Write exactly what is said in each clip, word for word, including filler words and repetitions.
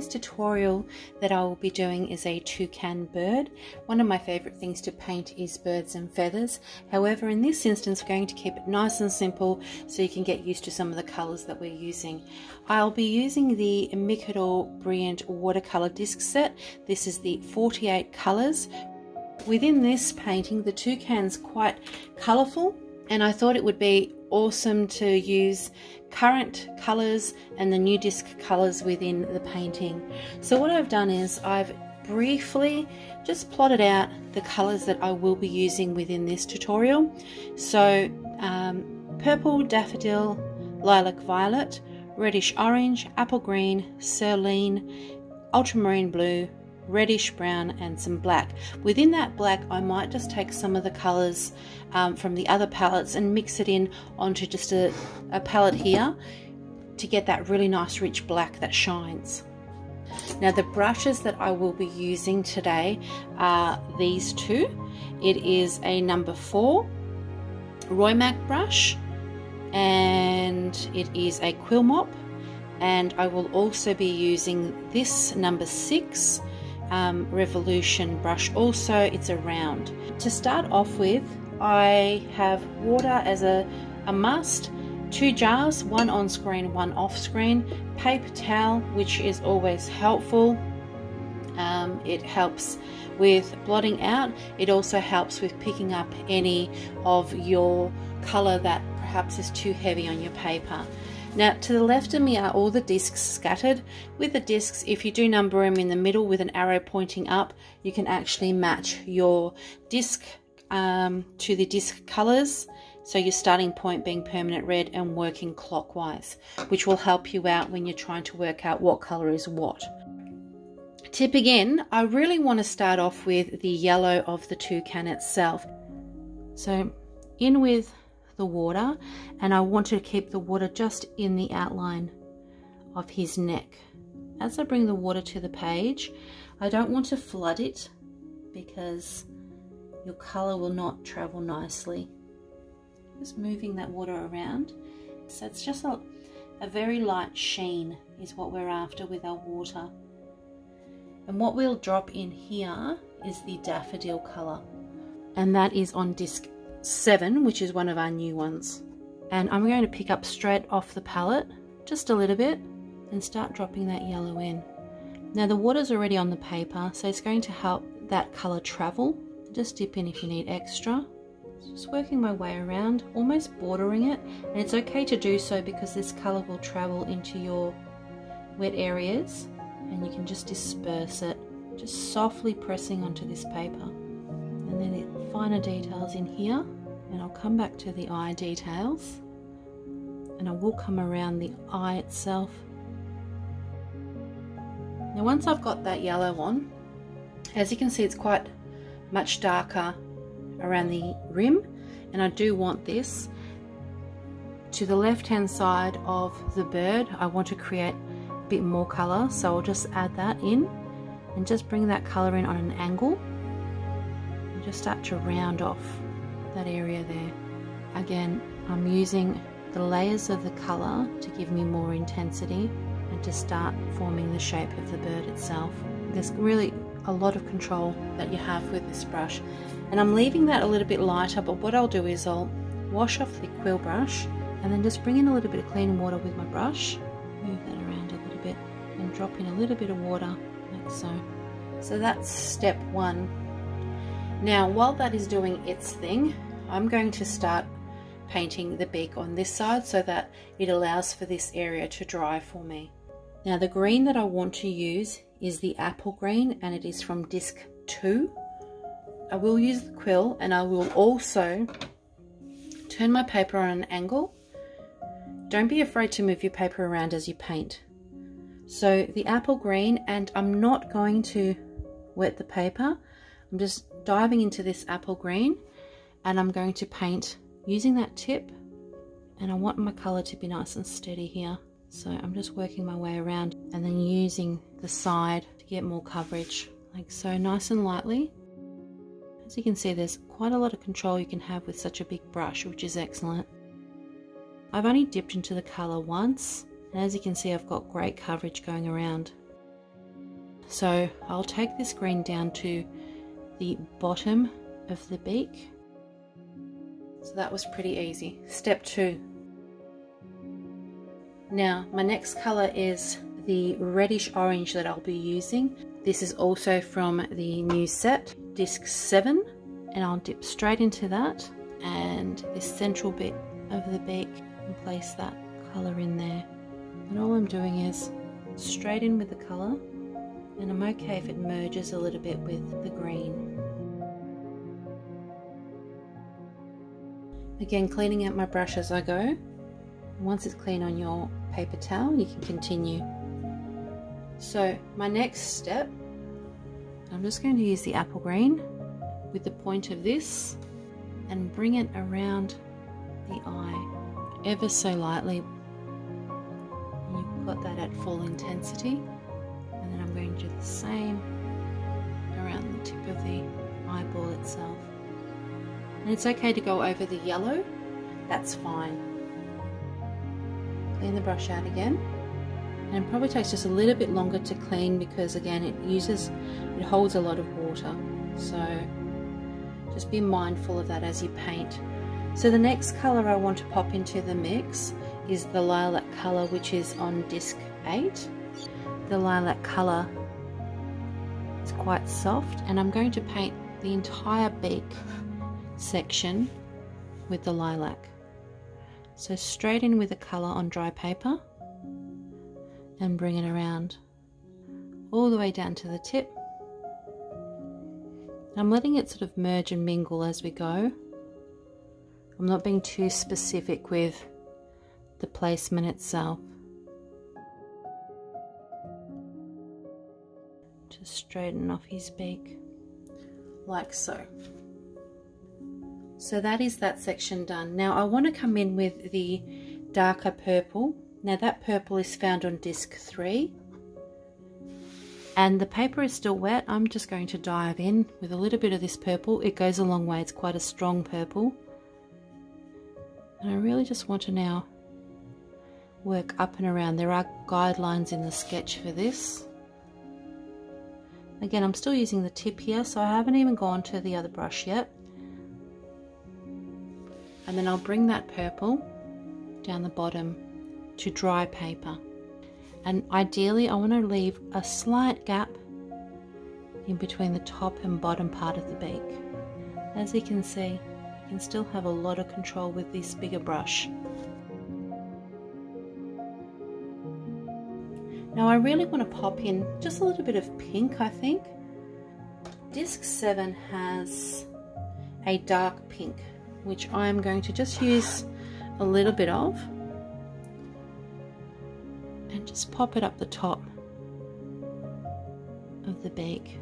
today's tutorial that I will be doing is a toucan bird. One of my favorite things to paint is birds and feathers. However, in this instance, we're going to keep it nice and simple so you can get used to some of the colors that we're using. I'll be using the Micador Brilliant watercolor disc set. This is the forty-eight colors. Within this painting, the toucan's quite colorful, and I thought it would be awesome to use current colors and the new disc colors within the painting. So what I've done is I've briefly just plotted out the colors that I will be using within this tutorial. So um, purple, daffodil, lilac, violet, reddish orange, apple green, cerulean, ultramarine blue, reddish brown, and some black. Within that black, I might just take some of the colors um, from the other palettes and mix it in onto just a, a palette here to get that really nice rich black that shines. Now, the brushes that I will be using today are these two. It is a number four Roymac brush, and it is a quill mop, and I will also be using this number six Um, Revolution brush. Also, it's a round. To start off with, I have water as a, a must, two jars, one on screen, one off screen, paper towel, which is always helpful. Um, it helps with blotting out. It also helps with picking up any of your color that perhaps is too heavy on your paper. Now, to the left of me are all the discs scattered. With the discs, if you do number them in the middle with an arrow pointing up, you can actually match your disc um, to the disc colors. So your starting point being permanent red and working clockwise, which will help you out when you're trying to work out what color is what. To begin, I really want to start off with the yellow of the toucan itself. So in with the water, and I want to keep the water just in the outline of his neck. As I bring the water to the page, I don't want to flood it because your color will not travel nicely. Just moving that water around. So it's just a, a very light sheen is what we're after with our water. And what we'll drop in here is the daffodil color, and that is on disc seven, which is one of our new ones. And I'm going to pick up straight off the palette just a little bit and start dropping that yellow in. Now, the water's already on the paper, so it's going to help that color travel. Just dip in if you need extra. Just working my way around, almost bordering it, and it's okay to do so because this color will travel into your wet areas and you can just disperse it, just softly pressing onto this paper. And then the finer details in here, and I'll come back to the eye details, and I will come around the eye itself. Now, once I've got that yellow on, as you can see, it's quite much darker around the rim, and I do want this to the left hand side of the bird. I want to create a bit more color, so I'll just add that in and just bring that color in on an angle. Just start to round off that area there. Again, I'm using the layers of the color to give me more intensity and to start forming the shape of the bird itself. There's really a lot of control that you have with this brush, and I'm leaving that a little bit lighter, but what I'll do is I'll wash off the quill brush and then just bring in a little bit of clean water with my brush, move that around a little bit and drop in a little bit of water like so. So that's step one. Now, while that is doing its thing, I'm going to start painting the beak on this side so that it allows for this area to dry for me. Now, the green that I want to use is the apple green, and it is from disc two. I will use the quill, and I will also turn my paper on an angle. Don't be afraid to move your paper around as you paint. So the apple green, and I'm not going to wet the paper. I'm just diving into this apple green, and I'm going to paint using that tip, and I want my color to be nice and steady here. So I'm just working my way around and then using the side to get more coverage, like so, nice and lightly. As you can see, there's quite a lot of control you can have with such a big brush, which is excellent. I've only dipped into the color once, and as you can see, I've got great coverage going around. So I'll take this green down to the bottom of the beak. So that was pretty easy. Step two. Now my next color is the reddish orange that I'll be using. This is also from the new set, disc seven, and I'll dip straight into that and this central bit of the beak and place that color in there. And all I'm doing is straight in with the color, and I'm okay if it merges a little bit with the green. Again, cleaning out my brush as I go. Once it's clean on your paper towel, you can continue. So my next step, I'm just going to use the apple green with the point of this and bring it around the eye ever so lightly. You've got that at full intensity. And then I'm going to do the same around the tip of the eyeball itself. And it's okay to go over the yellow, that's fine. Clean the brush out again, and it probably takes just a little bit longer to clean because again it uses it holds a lot of water, so just be mindful of that as you paint. So the next color I want to pop into the mix is the lilac color, which is on disc eight. The lilac color is quite soft, and I'm going to paint the entire beak section with the lilac. So straight in with the colour on dry paper and bring it around all the way down to the tip. I'm letting it sort of merge and mingle as we go. I'm not being too specific with the placement itself. Just straighten off his beak like so. So that is that section done. Now I want to come in with the darker purple. Now that purple is found on disc three. And the paper is still wet. I'm just going to dive in with a little bit of this purple. It goes a long way. It's quite a strong purple. And I really just want to now work up and around. There are guidelines in the sketch for this. Again, I'm still using the tip here, so I haven't even gone to the other brush yet. And then I'll bring that purple down the bottom to dry paper. And ideally I want to leave a slight gap in between the top and bottom part of the beak. As you can see, you can still have a lot of control with this bigger brush. Now I really want to pop in just a little bit of pink, I think. Disc seven has a dark pink, which I'm going to just use a little bit of and just pop it up the top of the beak.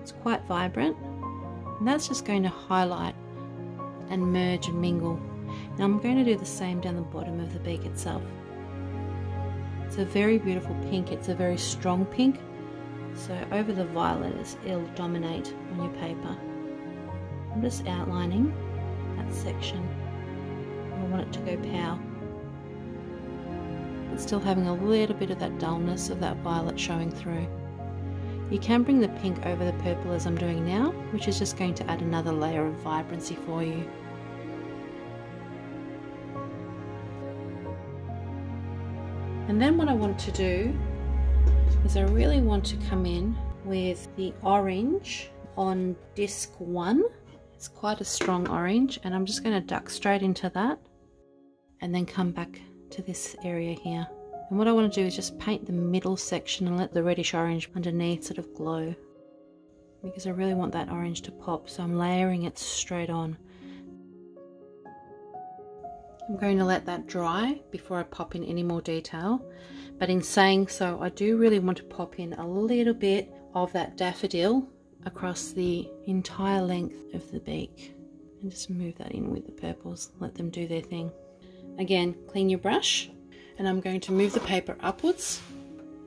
It's quite vibrant, and that's just going to highlight and merge and mingle. Now I'm going to do the same down the bottom of the beak itself. It's a very beautiful pink, it's a very strong pink, so over the violet it'll dominate on your paper. I'm just outlining that section. I want it to go pow. It's still having a little bit of that dullness of that violet showing through. You can bring the pink over the purple as I'm doing now, which is just going to add another layer of vibrancy for you. And then what I want to do is I really want to come in with the orange on disc one. It's quite a strong orange, and I'm just going to duck straight into that and then come back to this area here. And what I want to do is just paint the middle section and let the reddish orange underneath sort of glow, because I really want that orange to pop, so I'm layering it straight on. I'm going to let that dry before I pop in any more detail, but in saying so, I do really want to pop in a little bit of that daffodil across the entire length of the beak, and just move that in with the purples, let them do their thing. Again, clean your brush, and I'm going to move the paper upwards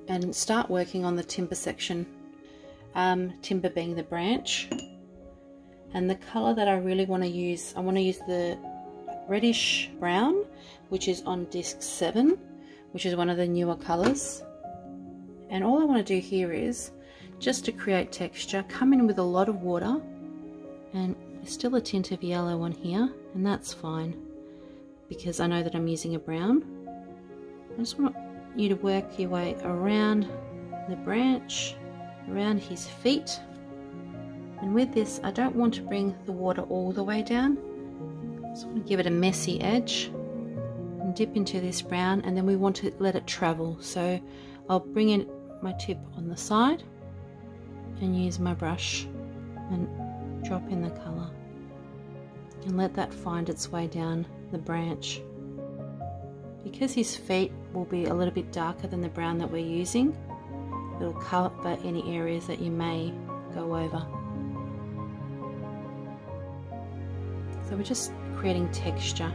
and start working on the timber section, um, timber being the branch. And the color that I really want to use, I want to use the reddish brown, which is on disc seven, which is one of the newer colors. And all I want to do here is, just to create texture, come in with a lot of water, and still a tint of yellow on here, and that's fine because I know that I'm using a brown. I just want you to work your way around the branch, around his feet. And with this, I don't want to bring the water all the way down. I just want to give it a messy edge and dip into this brown, and then we want to let it travel. So I'll bring in my tip on the side and use my brush and drop in the color and let that find its way down the branch. Because his feet will be a little bit darker than the brown that we're using, it'll cover any areas that you may go over. So we're just creating texture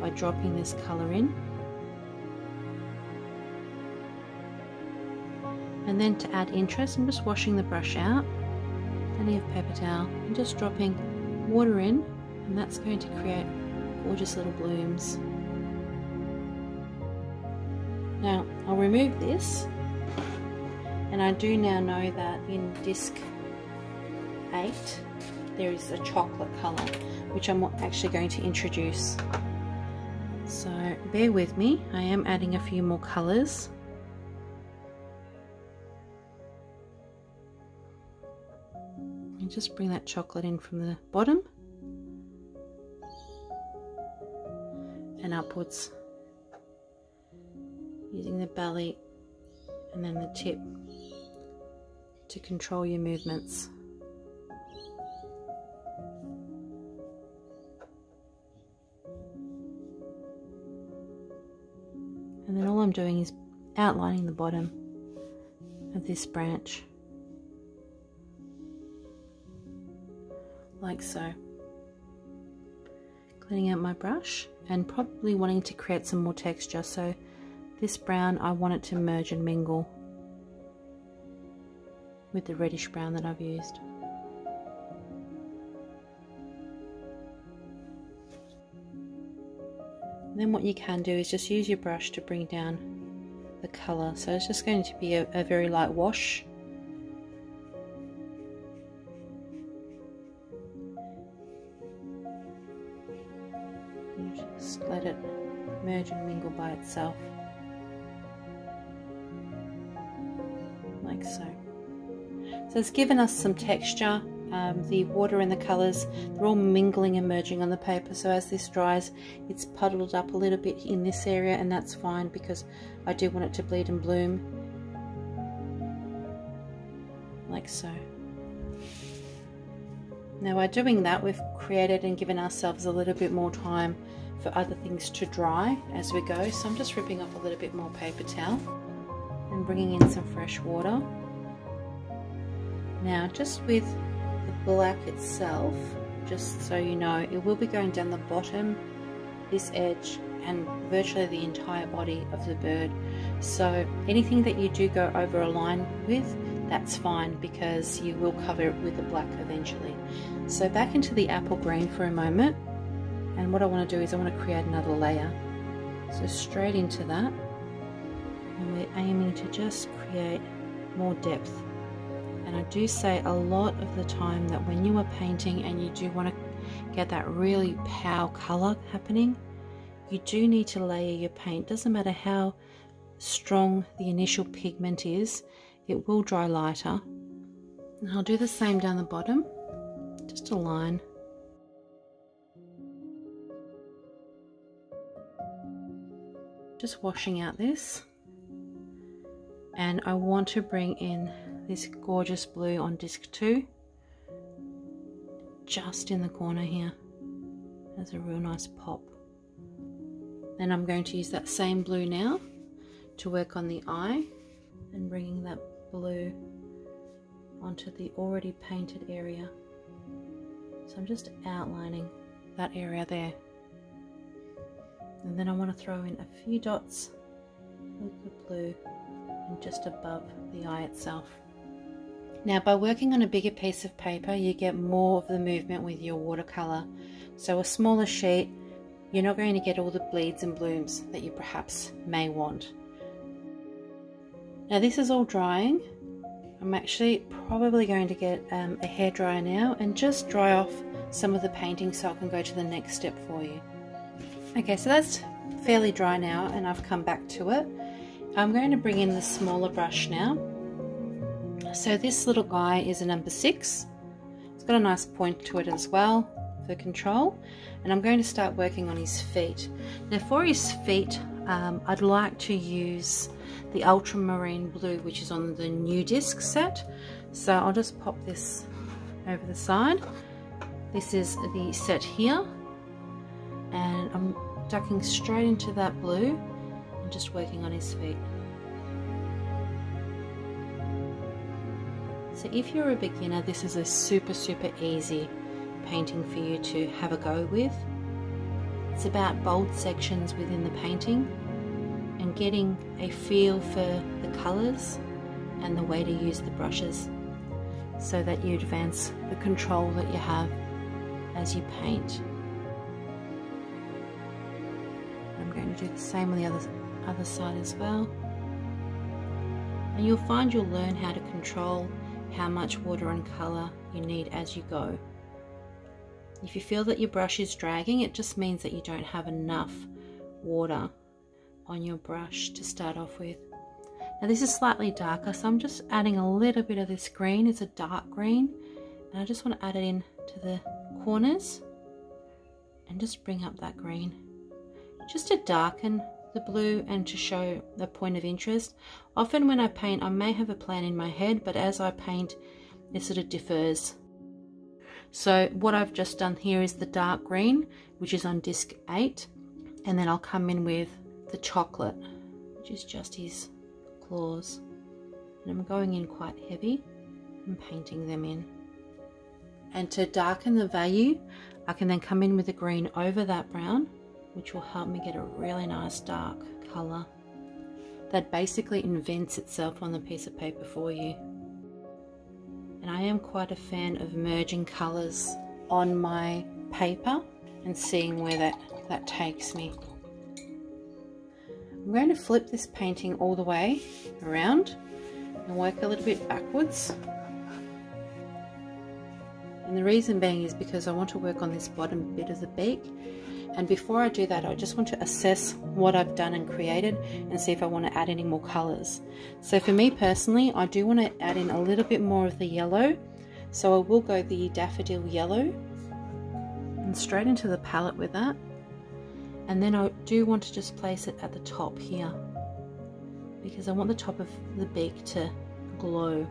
by dropping this color in. And then to add interest, I'm just washing the brush out, plenty of paper towel, and just dropping water in, and that's going to create gorgeous little blooms. Now I'll remove this, and I do now know that in disc eight there is a chocolate color, which I'm actually going to introduce. So bear with me, I am adding a few more colors. And just bring that chocolate in from the bottom and upwards, using the belly and then the tip to control your movements. And then all I'm doing is outlining the bottom of this branch. Like so. Cleaning out my brush and probably wanting to create some more texture, so this brown I want it to merge and mingle with the reddish brown that I've used. And then what you can do is just use your brush to bring down the colour, so it's just going to be a, a very light wash. Just let it merge and mingle by itself, like so. So it's given us some texture. Um, the water and the colours, they're all mingling and merging on the paper, so as this dries it's puddled up a little bit in this area, and that's fine because I do want it to bleed and bloom, like so. Now by doing that, we've created and given ourselves a little bit more time for other things to dry as we go. So I'm just ripping off a little bit more paper towel and bringing in some fresh water. Now just with the black itself, just so you know, it will be going down the bottom, this edge, and virtually the entire body of the bird. So anything that you do go over a line with, that's fine because you will cover it with the black eventually. So back into the apple green for a moment, and what I want to do is I want to create another layer. So straight into that, and we're aiming to just create more depth. And I do say a lot of the time that when you are painting and you do want to get that really pow color happening, you do need to layer your paint. Doesn't matter how strong the initial pigment is, it will dry lighter. And I'll do the same down the bottom, just a line. Just washing out this, and I want to bring in this gorgeous blue on disc two, just in the corner here. That's a real nice pop. Then I'm going to use that same blue now to work on the eye, and bringing that blue onto the already painted area. So I'm just outlining that area there. And then I want to throw in a few dots of the blue and just above the eye itself. Now by working on a bigger piece of paper, you get more of the movement with your watercolor. So a smaller sheet, you're not going to get all the bleeds and blooms that you perhaps may want. Now this is all drying. I'm actually probably going to get um, a hairdryer now and just dry off some of the painting so I can go to the next step for you. Okay, so that's fairly dry now and I've come back to it. I'm going to bring in the smaller brush now. So this little guy is a number six. It's got a nice point to it as well for control. And I'm going to start working on his feet. Now for his feet, um, I'd like to use the ultramarine blue, which is on the new disc set. So I'll just pop this over the side. This is the set here. And I'm ducking straight into that blue and just working on his feet. So if you're a beginner, this is a super, super easy painting for you to have a go with. It's about bold sections within the painting and getting a feel for the colors and the way to use the brushes so that you advance the control that you have as you paint. I'm going to do the same on the other, other side as well. And you'll find you'll learn how to control how much water and color you need as you go. If you feel that your brush is dragging, it just means that you don't have enough water on your brush to start off with. Now this is slightly darker, so I'm just adding a little bit of this green. It's a dark green, and I just want to add it in to the corners and just bring up that green just to darken the blue and to show the point of interest. Often when I paint, I may have a plan in my head, but as I paint, it sort of differs. So what I've just done here is the dark green, which is on disc eight, and then I'll come in with the chocolate, which is just his claws. And I'm going in quite heavy and painting them in. And to darken the value, I can then come in with the green over that brown, which will help me get a really nice dark color that basically invents itself on the piece of paper for you. And I am quite a fan of merging colors on my paper and seeing where that, that takes me. I'm going to flip this painting all the way around and work a little bit backwards. And the reason being is because I want to work on this bottom bit of the beak. And before I do that, I just want to assess what I've done and created and see if I want to add any more colors. So for me personally, I do want to add in a little bit more of the yellow. So I will go the daffodil yellow and straight into the palette with that. And then I do want to just place it at the top here because I want the top of the beak to glow.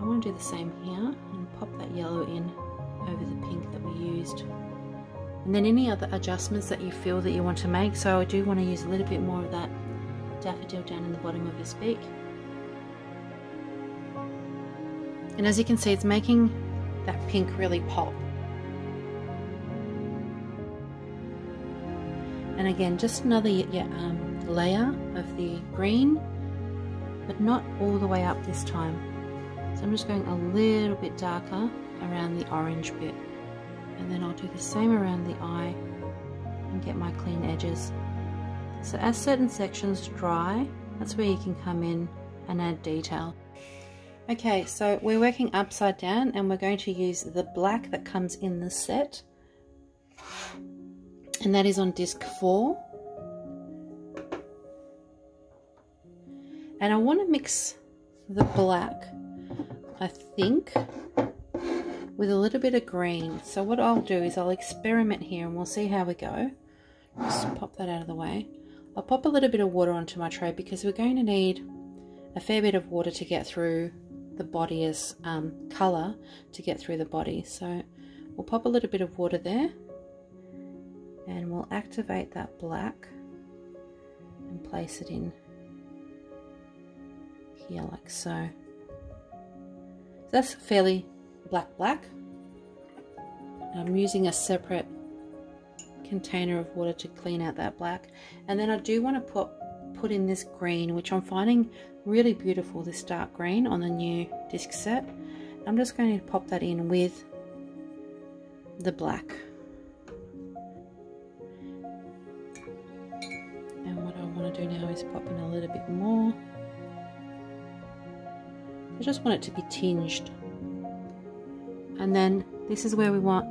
I want to do the same here and pop that yellow in over the pink that we used. And then any other adjustments that you feel that you want to make. So I do want to use a little bit more of that daffodil down in the bottom of his beak. And as you can see, it's making that pink really pop. And again, just another yeah, um, layer of the green, but not all the way up this time. So I'm just going a little bit darker around the orange bit. And then I'll do the same around the eye and get my clean edges. So as certain sections dry, that's where you can come in and add detail. Okay, so we're working upside down and we're going to use the black that comes in the set. And that is on disc four. And I want to mix the black, I think, with a little bit of green. So what I'll do is I'll experiment here and we'll see how we go. Just pop that out of the way. I'll pop a little bit of water onto my tray because we're going to need a fair bit of water to get through the body as um, color to get through the body. So we'll pop a little bit of water there and we'll activate that black and place it in here like so. So that's fairly black black. I'm using a separate container of water to clean out that black, and then I do want to put put in this green, which I'm finding really beautiful, this dark green on the new disc set. I'm just going to pop that in with the black. And what I want to do now is pop in a little bit more I just want it to be tinged. And then this is where we want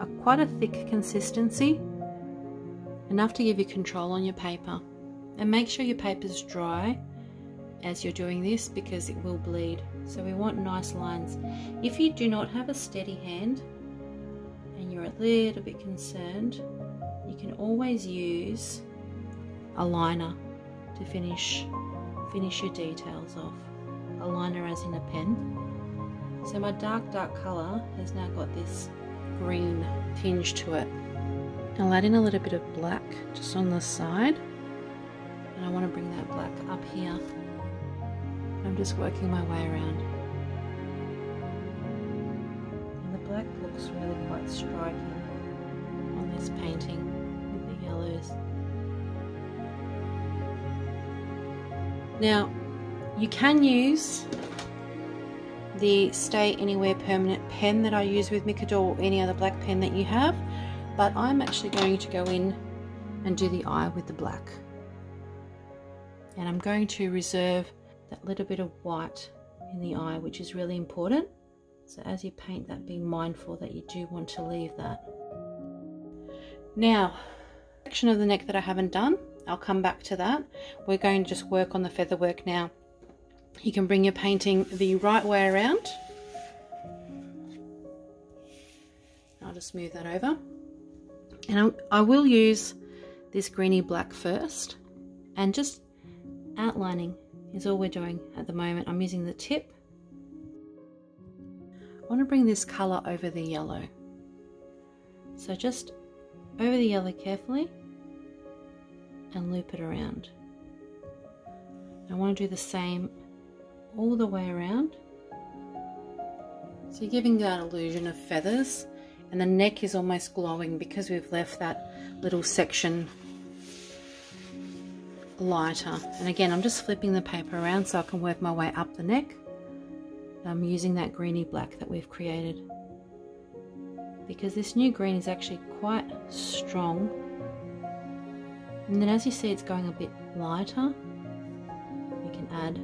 a quite a thick consistency, enough to give you control on your paper. And make sure your paper's dry as you're doing this, because it will bleed. So we want nice lines. If you do not have a steady hand and you're a little bit concerned, you can always use a liner to finish finish your details off. A liner as in a pen. So my dark dark color has now got this green tinge to it. I'll add in a little bit of black just on the side, and I want to bring that black up here. I'm just working my way around, and the black looks really quite striking on this painting with the yellows. Now you can use the Stay Anywhere Permanent pen that I use with Micador, or any other black pen that you have, but I'm actually going to go in and do the eye with the black, and I'm going to reserve that little bit of white in the eye, which is really important. So as you paint that, be mindful that you do want to leave that. Now, section of the neck that I haven't done, I'll come back to that. We're going to just work on the feather work now. You can bring your painting the right way around. I'll just move that over, and I'll, I will use this greeny black first, and just outlining is all we're doing at the moment. I'm using the tip. I want to bring this color over the yellow, so just over the yellow carefully and loop it around. I want to do the same all the way around, so you're giving that illusion of feathers, and the neck is almost glowing because we've left that little section lighter. And again, I'm just flipping the paper around so I can work my way up the neck. I'm using that greeny black that we've created, because this new green is actually quite strong. And then as you see, it's going a bit lighter. You can add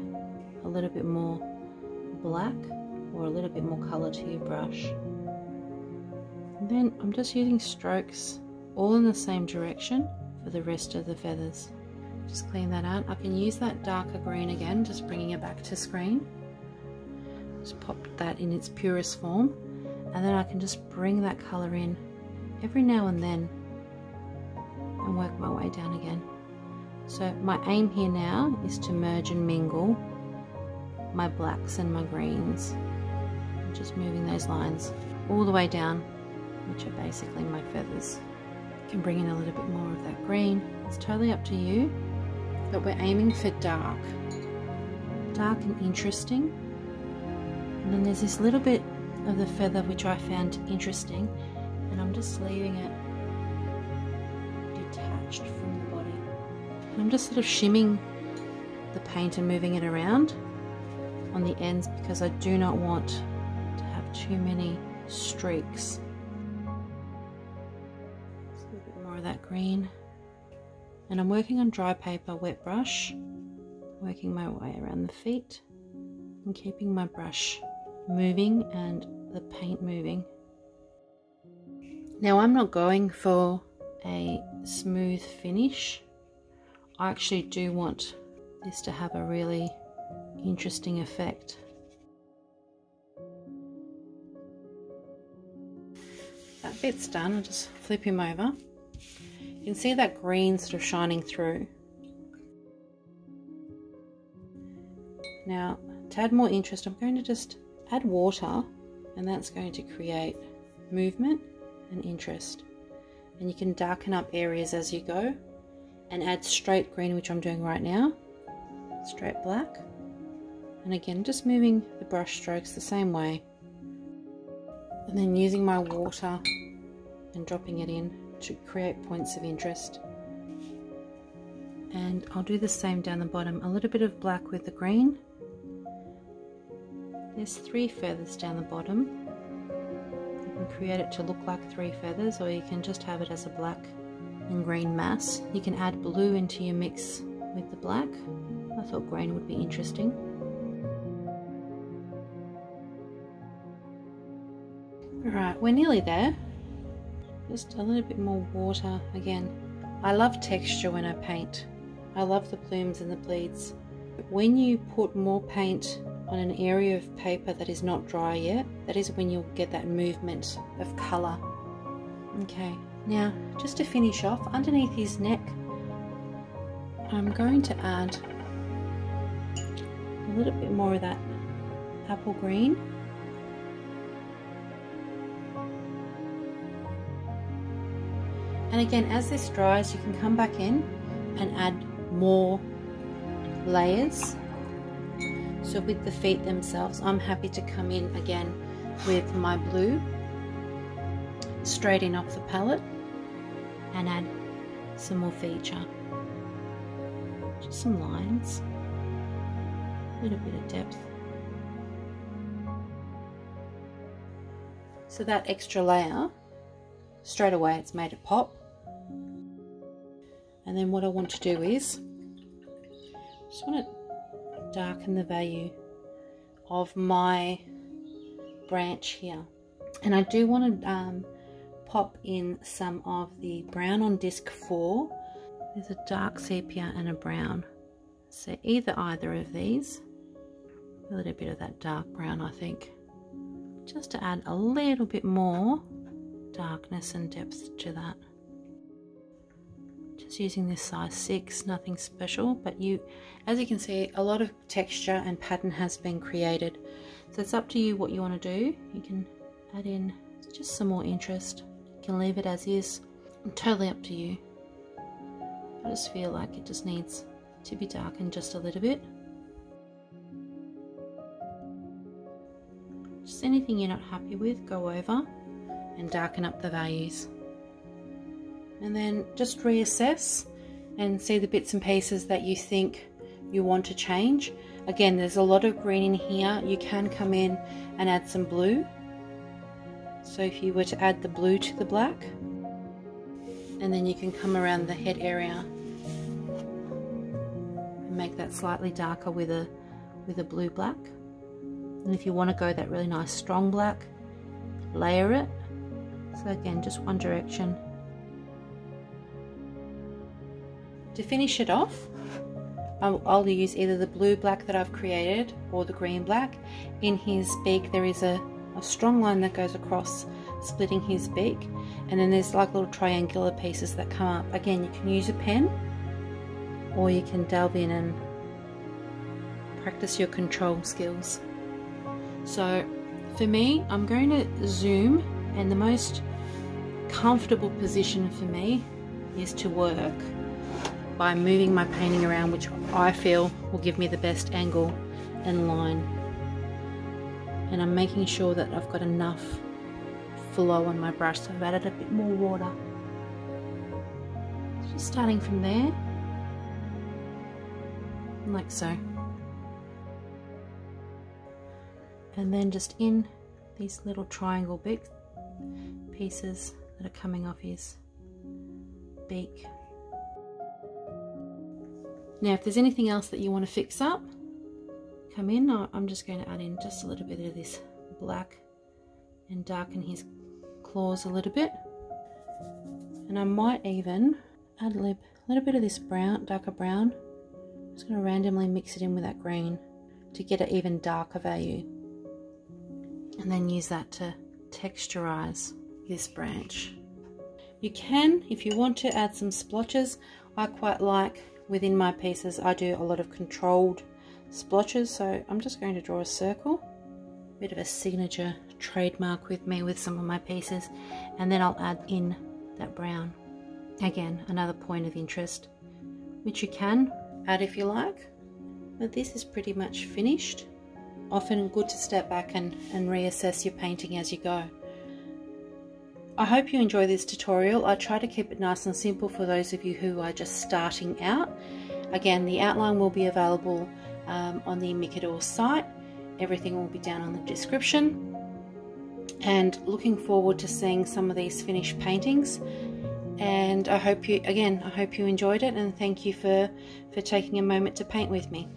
a little bit more black or a little bit more color to your brush. And then I'm just using strokes all in the same direction for the rest of the feathers. Just clean that out. I can use that darker green again, just bringing it back to screen. Just pop that in its purest form, and then I can just bring that color in every now and then and work my way down again. So my aim here now is to merge and mingle my blacks and my greens. I'm just moving those lines all the way down, which are basically my feathers. You can bring in a little bit more of that green. It's totally up to you. But we're aiming for dark, dark and interesting. And then there's this little bit of the feather which I found interesting, and I'm just leaving it detached from the body. And I'm just sort of shimming the paint and moving it around on the ends, because I do not want to have too many streaks. Just a little bit more of that green. And I'm working on dry paper, wet brush, working my way around the feet and keeping my brush moving and the paint moving. Now I'm not going for a smooth finish. I actually do want this to have a really interesting effect. That bit's done. I'll just flip him over. You can see that green sort of shining through. Now, to add more interest, I'm going to just add water, and that's going to create movement and interest. And you can darken up areas as you go and add straight green, which I'm doing right now, straight black. And again, just moving the brush strokes the same way, and then using my water and dropping it in to create points of interest. And I'll do the same down the bottom, a little bit of black with the green. There's three feathers down the bottom. You can create it to look like three feathers, or you can just have it as a black and green mass. You can add blue into your mix with the black. I thought green would be interesting. Alright, we're nearly there. Just a little bit more water again. I love texture when I paint. I love the plumes and the bleeds. But when you put more paint on an area of paper that is not dry yet, that is when you'll get that movement of colour. Okay, now just to finish off, underneath his neck I'm going to add a little bit more of that apple green. And again, as this dries, you can come back in and add more layers. So with the feet themselves, I'm happy to come in again with my blue straight in off the palette and add some more feature. Just some lines, a little bit of depth. So that extra layer, straight away it's made it pop. And then what I want to do is, just want to darken the value of my branch here. And I do want to um, pop in some of the brown on disc four. There's a dark sepia and a brown. So either either of these, a little bit of that dark brown, I think, just to add a little bit more darkness and depth to that. Just using this size six, nothing special, but you, as you can see, a lot of texture and pattern has been created. So it's up to you what you want to do. You can add in just some more interest. You can leave it as is. Totally up to you. I just feel like it just needs to be darkened just a little bit. Just anything you're not happy with, go over and darken up the values. And then just reassess and see the bits and pieces that you think you want to change. Again, there's a lot of green in here. You can come in and add some blue. So if you were to add the blue to the black, and then you can come around the head area and make that slightly darker with a with a blue black. And if you want to go that really nice strong black, layer it. So again, just one direction. To finish it off, I'll, I'll use either the blue black that I've created or the green black. In his beak there is a, a strong line that goes across, splitting his beak, and then there's like little triangular pieces that come up. Again, you can use a pen or you can delve in and practice your control skills. So for me, I'm going to zoom, and the most comfortable position for me is to work by moving my painting around, which I feel will give me the best angle and line. And I'm making sure that I've got enough flow on my brush, so I've added a bit more water. Just starting from there, like so. And then just in these little triangle big pieces that are coming off his beak. Now if there's anything else that you want to fix up, come in. I'm just going to add in just a little bit of this black and darken his claws a little bit. And I might even add a little bit of this brown, darker brown. I'm just going to randomly mix it in with that green to get an even darker value. And then use that to texturize this branch. You can, if you want to, add some splotches. I quite like, within my pieces, I do a lot of controlled splotches, so I'm just going to draw a circle, a bit of a signature trademark with me with some of my pieces, and then I'll add in that brown. Again, another point of interest, which you can add if you like, but this is pretty much finished. Often good to step back and, and reassess your painting as you go. I hope you enjoy this tutorial. I try to keep it nice and simple for those of you who are just starting out. Again, the outline will be available um, on the Micador site. Everything will be down on the description. And looking forward to seeing some of these finished paintings. And I hope you, again, I hope you enjoyed it, and thank you for, for taking a moment to paint with me.